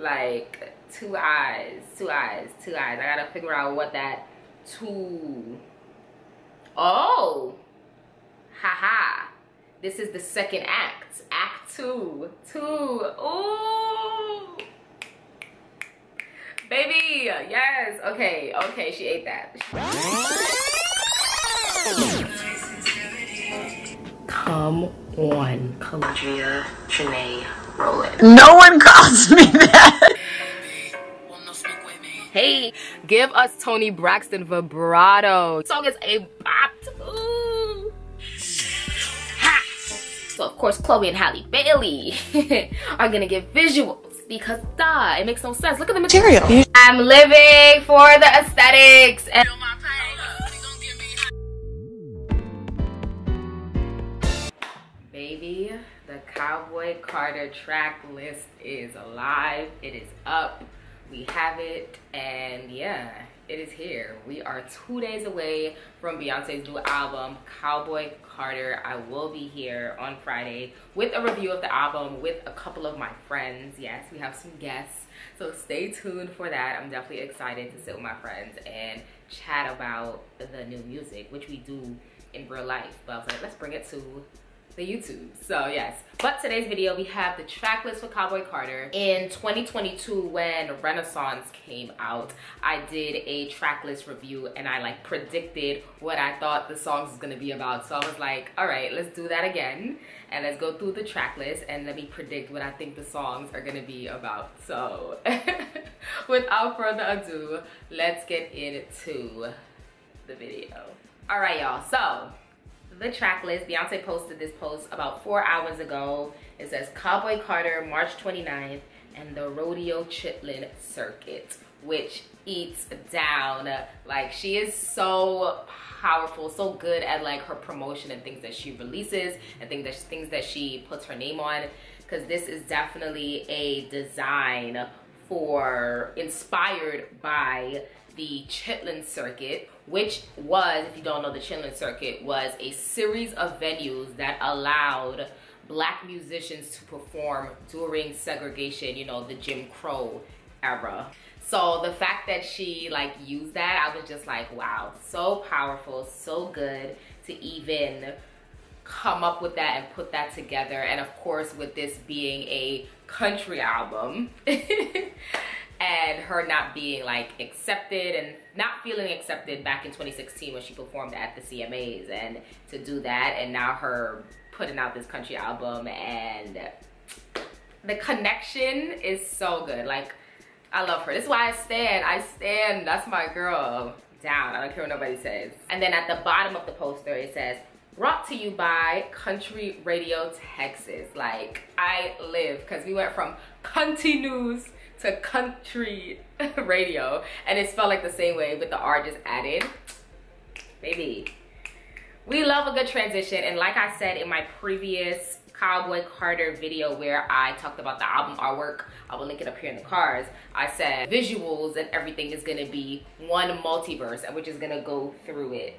like two eyes. I gotta figure out what that two. Oh, haha. This is the second act. Act 2. Ooh. Baby, yes. Okay, okay, she ate that. Come on. Andrea Trinae Rowland. No one calls me that. Hey, give us Toni Braxton vibrato. This song is a bop. Ooh. Ha. So of course Chloe and Halle Bailey are gonna get visuals because duh, it makes no sense. Look at the material. I'm living for the aesthetics and baby, the Cowboy Carter track list is alive. It is up. We have it, and yeah, it is here. We are 2 days away from Beyonce's new album, Cowboy Carter. I will be here on Friday with a review of the album with a couple of my friends. Yes, we have some guests, so stay tuned for that. I'm definitely excited to sit with my friends and chat about the new music, which we do in real life. But I was like, let's bring it to the YouTube. So yes, but today's video we have the track list for Cowboy Carter. In 2022, when Renaissance came out, I did a track list review and I like predicted what I thought the songs was gonna be about. So I was like, all right, let's do that again and let's go through the track list and let me predict what I think the songs are gonna be about. So without further ado, let's get into the video. All right, y'all. So the track list, Beyonce posted this post about 4 hours ago. It says Cowboy Carter, March 29th, and the Rodeo Chitlin Circuit, which eats down. Like, she is so powerful, so good at like her promotion and things that she releases and things that she puts her name on, because this is definitely a design for, inspired by the Chitlin Circuit, which was, if you don't know, the Chitlin Circuit was a series of venues that allowed black musicians to perform during segregation, you know, the Jim Crow era. So the fact that she like used that, I was just like, wow, so powerful, so good to even come up with that and put that together. And of course, with this being a country album, and her not being like accepted and not feeling accepted back in 2016 when she performed at the CMAs, and to do that, and now her putting out this country album, and the connection is so good. Like, I love her. This is why I stand, that's my girl. Down, I don't care what nobody says. And then at the bottom of the poster it says, brought to you by Country Radio Texas. Like, I live, because we went from country news to country radio, and it felt like the same way with the R just added. Baby, we love a good transition. And like I said in my previous Cowboy Carter video where I talked about the album artwork, I will link it up here in the cards, I said visuals and everything is gonna be one multiverse, and we're just gonna go through it.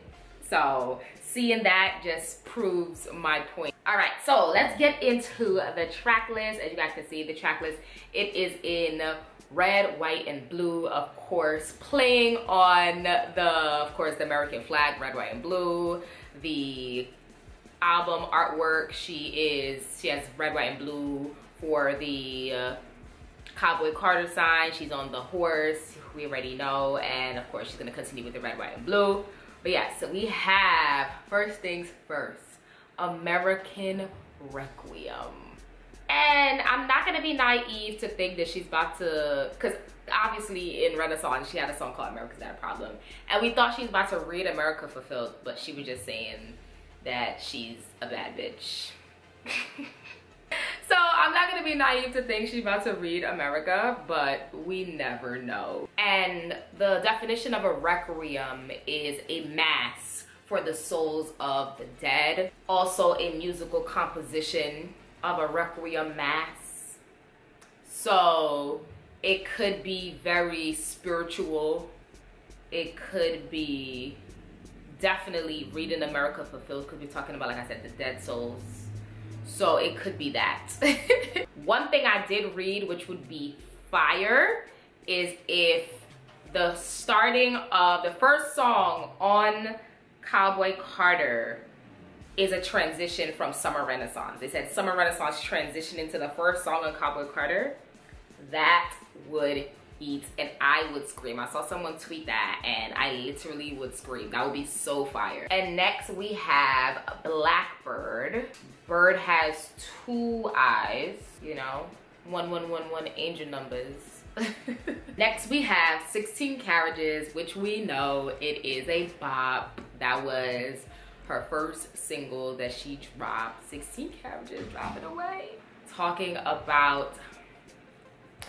So seeing that just proves my point. All right, so let's get into the track list. As you guys can see, the track list, it is in red, white, and blue, of course, playing on the American flag, red, white, and blue. The album artwork, she has red, white, and blue for the Cowboy Carter sign. She's on the horse, we already know, and of course, she's gonna continue with the red, white, and blue. But yeah, so we have, first things first, American Requiem. And I'm not gonna be naive to think that she's about to, because obviously in Renaissance, she had a song called America's Not a Problem. And we thought she was about to read America Fulfilled, but she was just saying that she's a bad bitch. So I'm not gonna be naive to think she's about to read America, but we never know. And the definition of a requiem is a mass for the souls of the dead. Also a musical composition of a requiem mass. So it could be very spiritual. It could be definitely reading America Fulfilled, could be talking about, like I said, the dead souls. So it could be that. One thing I did read, which would be fire is if the starting of the first song on Cowboy Carter is a transition from Summer Renaissance. They said Summer Renaissance transitioned into the first song on Cowboy Carter. That would eat, and I would scream. I saw someone tweet that and I literally would scream. That would be so fire. And next we have Blackbird. Bird has two eyes, you know, 1111 angel numbers. Next we have 16 Carriages, which we know it is a bop. That was her first single that she dropped. 16 Carriages, drop it away. Talking about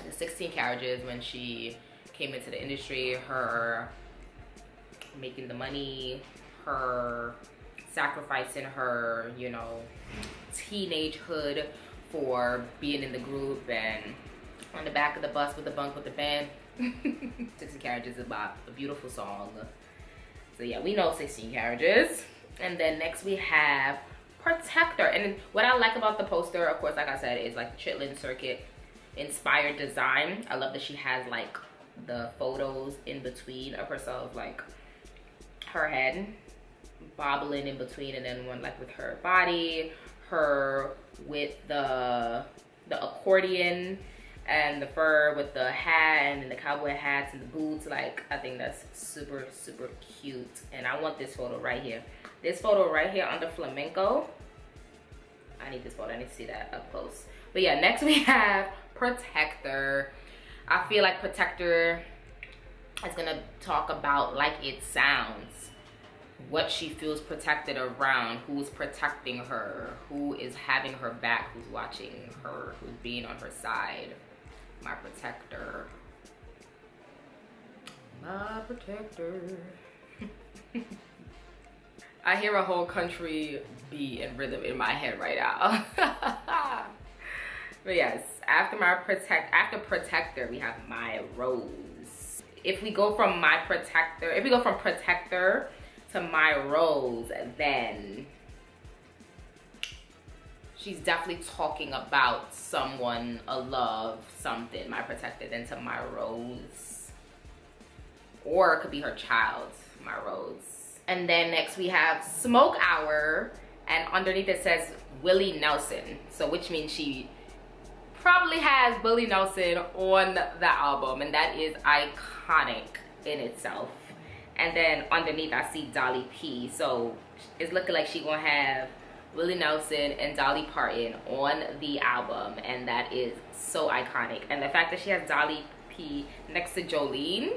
the 16 carriages when she came into the industry, her making the money, her sacrificing her, you know, teenagehood for being in the group and on the back of the bus with the bunk with the band. 16 Carriages is about a beautiful song. So yeah, we know 16 Carriages. And then next we have Protector. And what I like about the poster, of course, like I said, is like Chitlin Circuit inspired design. I love that she has like the photos in between of herself, like her head bobbling in between, and then one like with her body, her with the accordion and the fur with the hat and the cowboy hats and the boots. Like, I think that's super, super cute. And I want this photo right here. This photo right here under flamenco. I need this photo. I need to see that up close. But yeah, next we have Protector. I feel like Protector is gonna talk about, like it sounds, what she feels protected around, who's protecting her, who is having her back, who's watching her, who's being on her side. My protector. My protector. I hear a whole country beat and rhythm in my head right now. But yes, after Protector, we have My Rose. If we go from Protector to My Rose, then she's definitely talking about someone, a love, something. My Protector, then to My Rose, or it could be her child, My Rose. And then next we have Smoke Hour, and underneath it says Willie Nelson. So which means she probably has Willie Nelson on the album, and that is iconic in itself. And then underneath I see Dolly P, so it's looking like she gonna have Willie Nelson and Dolly Parton on the album, and that is so iconic. And the fact that she has Dolly P next to Jolene,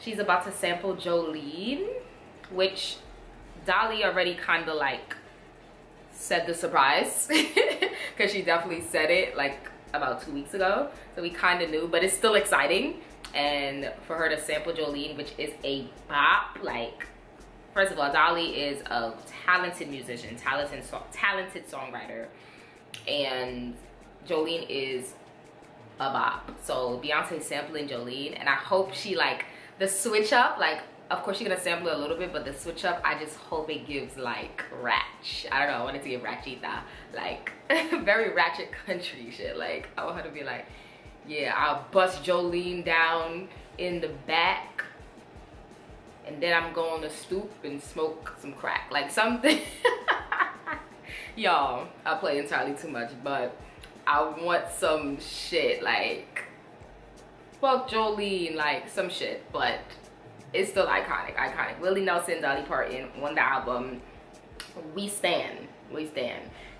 she's about to sample Jolene, which Dolly already kind of like said the surprise, because she definitely said it like about 2 weeks ago, so we kind of knew, but it's still exciting. And for her to sample Jolene, which is a bop, like, first of all, Dolly is a talented musician, talented songwriter, and Jolene is a bop. So Beyonce sampling Jolene, and I hope she like the switch up, like, of course you're gonna sample it a little bit, but the switch up, I just hope it gives like ratch. I don't know, I want it to give ratchita, like very ratchet country shit. Like, I want her to be like, yeah, I'll bust Jolene down in the back, and then I'm going to stoop and smoke some crack, like something. Y'all, I play entirely too much, but I want some shit like fuck Jolene, like some shit, but it's still iconic. Willie Nelson, Dolly Parton on the album. We stand.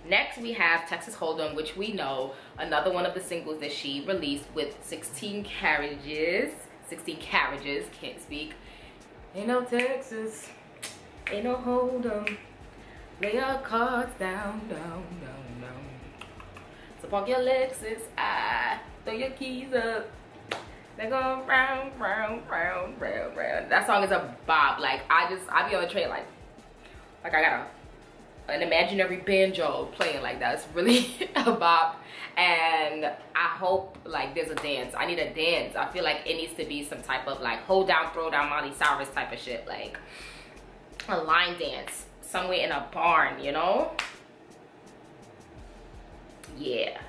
Next we have Texas Hold'em, which we know, another one of the singles that she released with 16 Carriages, can't speak. Ain't no Texas, ain't no Hold'em, lay your cards down. So park your Lexus, throw your keys up. They go round. That song is a bop. Like, I be on the train like I got an imaginary banjo playing like that. It's really a bop. And I hope like there's a dance. I need a dance. I feel like it needs to be some type of like hold down, throw down Miley Cyrus type of shit. Like a line dance somewhere in a barn, you know? Yeah.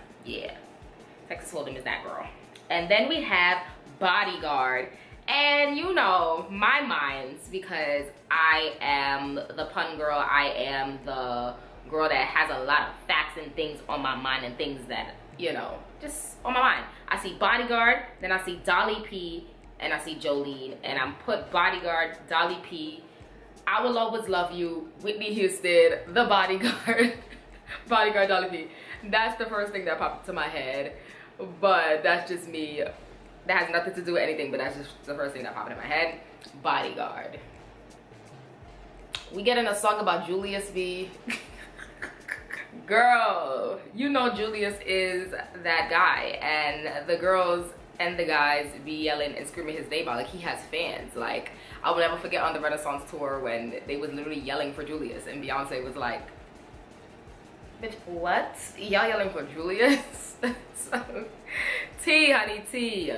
Texas Hold'em is that girl. And then we have Bodyguard. And you know, my minds, because I am the pun girl, I am the girl that has a lot of facts and things on my mind and things that, you know, just on my mind. I see Bodyguard, then I see Dolly P, and I see Jolene, and I'm put Bodyguard, Dolly P, I Will Always Love You, Whitney Houston, The Bodyguard, Bodyguard, Dolly P. That's the first thing that popped into my head, but that's just me. That has nothing to do with anything, but that's just the first thing that popped in my head. Bodyguard. We get in a song about Julius B. Girl, you know Julius is that guy, and the girls and the guys be yelling and screaming his name out. Like, he has fans. Like, I will never forget on the Renaissance tour when they was literally yelling for Julius, and Beyonce was like, bitch, what? Y'all yelling for Julius? So, T, honey, T.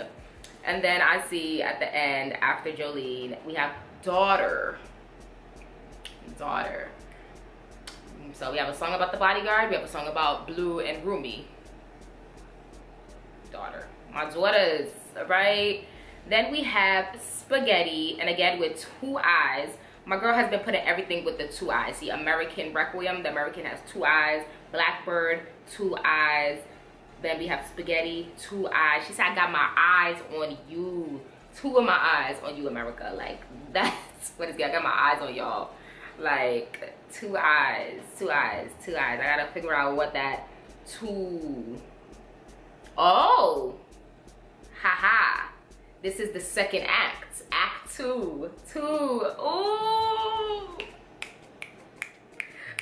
And then I see at the end, after Jolene, we have Daughter. Daughter. So we have a song about the bodyguard. We have a song about Blue and Rumi. Daughter. My daughters, right? Then we have Spaghetti. And again, with two eyes. My girl has been putting everything with the two eyes. See, American Requiem. The American has two eyes. Blackbird, two eyes. Then we have Spaghetti, two eyes. She said, I got my eyes on you. Two of my eyes on you, America. Like, that's what it's got. I got my eyes on y'all. Like, two eyes, two eyes, two eyes. I gotta figure out what that two. Oh, haha. This is the second act. Act two. Two. Ooh.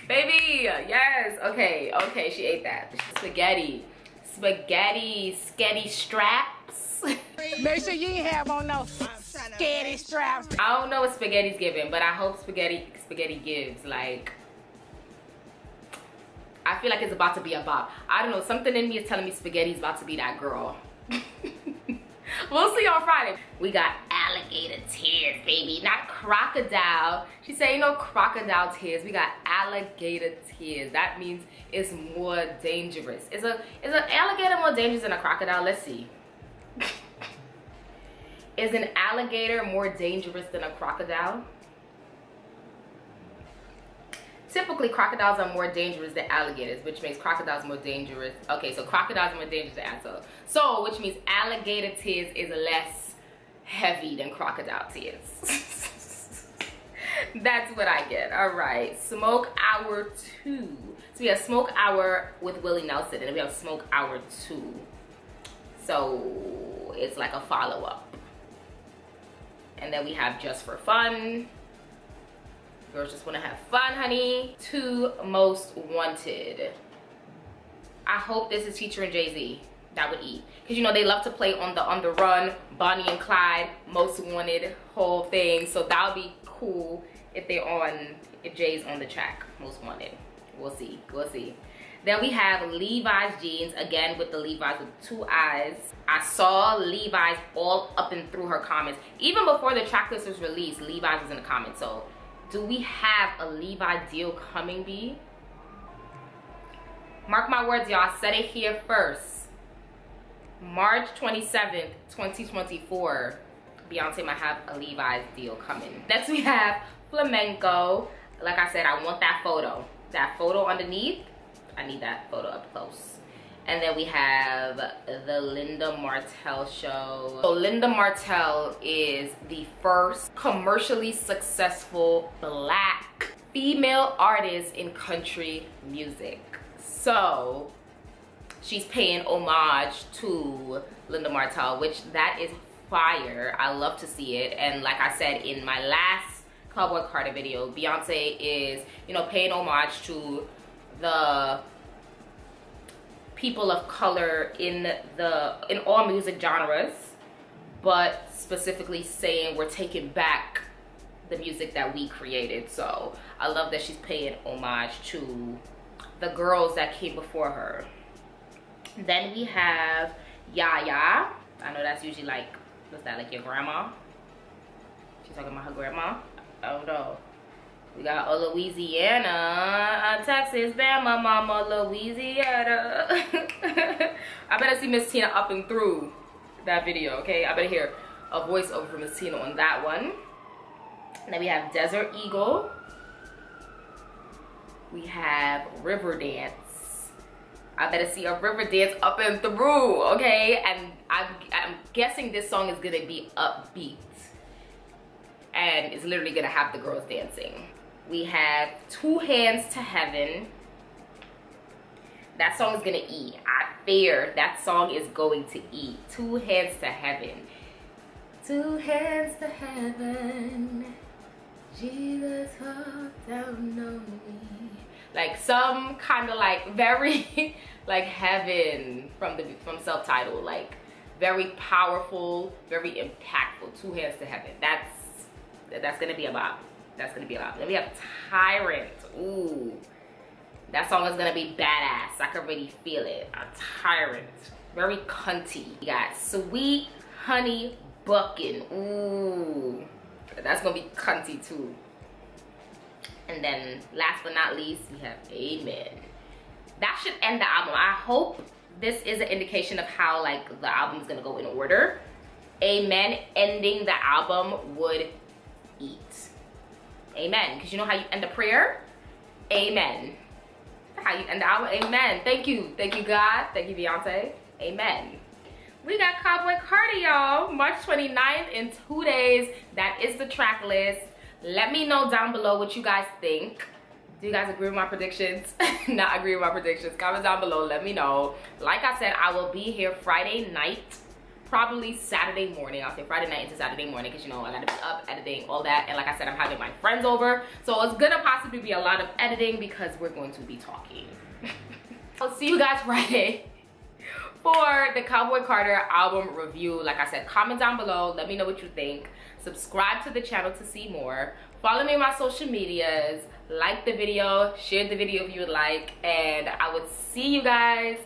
Baby, yes. Okay, okay, she ate that. Spaghetti. Spaghetti, sketty straps. Make sure you ain't have on no sketty straps. I don't know what spaghetti's giving, but I hope spaghetti gives. Like, I feel like it's about to be a bop. I don't know, something in me is telling me spaghetti's about to be that girl. We'll see on Friday. We got alligator tears, baby, not crocodile. She said, you know, crocodile tears. We got alligator tears. That means it's more dangerous. Is an alligator more dangerous than a crocodile? Let's see. Is an alligator more dangerous than a crocodile? Typically, crocodiles are more dangerous than alligators, which makes crocodiles more dangerous. Okay, so crocodiles are more dangerous than assholes. So, which means alligator tears is less heavy than crocodile tears. That's what I get. All right, Smoke Hour 2. So, we have Smoke Hour with Willie Nelson, and we have Smoke Hour 2. So, it's like a follow-up. And then we have Just for Fun. Girls just want to have fun, honey. Two Most Wanted. I hope this is Future and Jay-Z. That would eat. Because, you know, they love to play on the run. Bonnie and Clyde, Most Wanted, whole thing. So that would be cool if they're on, if Jay's on the track. Most Wanted. We'll see. We'll see. Then we have Levi's Jeans. Again, with the Levi's with two eyes. I saw Levi's all up and through her comments. Even before the track list was released, Levi's was in the comments. So, do we have a Levi deal coming, B? Mark my words, y'all. Said it here first. March 27th, 2024. Beyonce might have a Levi's deal coming. Next, we have Flamenco. Like I said, I want that photo. That photo underneath. I need that photo up close. And then we have the Linda Martell show. So Linda Martell is the first commercially successful black female artist in country music. So she's paying homage to Linda Martell, which that is fire. I love to see it. And like I said in my last Cowboy Carter video, Beyonce is, you know, paying homage to the people of color in all music genres, but specifically saying we're taking back the music that we created. So I love that she's paying homage to the girls that came before her. Then we have Yaya. I know that's usually like, what's that, like your grandma? She's talking about her grandma. I don't know. We got Louisiana, Texas, Bama, Mama, Louisiana. I better see Miss Tina up and through that video, okay? I better hear a voiceover from Miss Tina on that one. And then we have Desert Eagle. We have River Dance. I better see a river dance up and through, okay? And I'm guessing this song is gonna be upbeat. And it's literally gonna have the girls dancing. We have Two Hands to Heaven. That song is gonna eat. I fear that song is going to eat. Two Hands to Heaven. Two hands to heaven. Jesus hopped down on me. Like some kind of like very like heaven from self-titled, like very powerful, very impactful. Two Hands to Heaven. That's gonna be a bop. That's gonna be a bop. Then we have Tyrant. Ooh, that song is gonna be badass. I can really feel it. A Tyrant, very cunty. We got Sweet Honey Buckin'. Ooh, that's gonna be cunty too. And then last but not least, we have Amen. That should end the album. I hope this is an indication of how like the album's gonna go in order. Amen ending the album would eat. Amen. Because you know how you end a prayer? Amen. How you end the album? Amen. Thank you. Thank you, God. Thank you, Beyonce. Amen. We got Cowboy Carter, y'all. March 29th in 2 days. That is the track list. Let me know down below what you guys think. Do you guys agree with my predictions? Not agree with my predictions? Comment down below. Let me know. Like I said, I will be here Friday night, probably Saturday morning. I'll say Friday night into Saturday morning because, you know, I gotta be up editing, all that. And like I said, I'm having my friends over. So it's gonna possibly be a lot of editing because we're going to be talking. I'll see you guys Friday for the Cowboy Carter album review. Like I said, comment down below. Let me know what you think. Subscribe to the channel to see more. Follow me on my social medias. Like the video. Share the video if you would like. And I would see you guys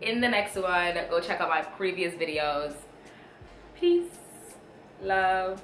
in the next one. Go check out my previous videos. Peace. Love.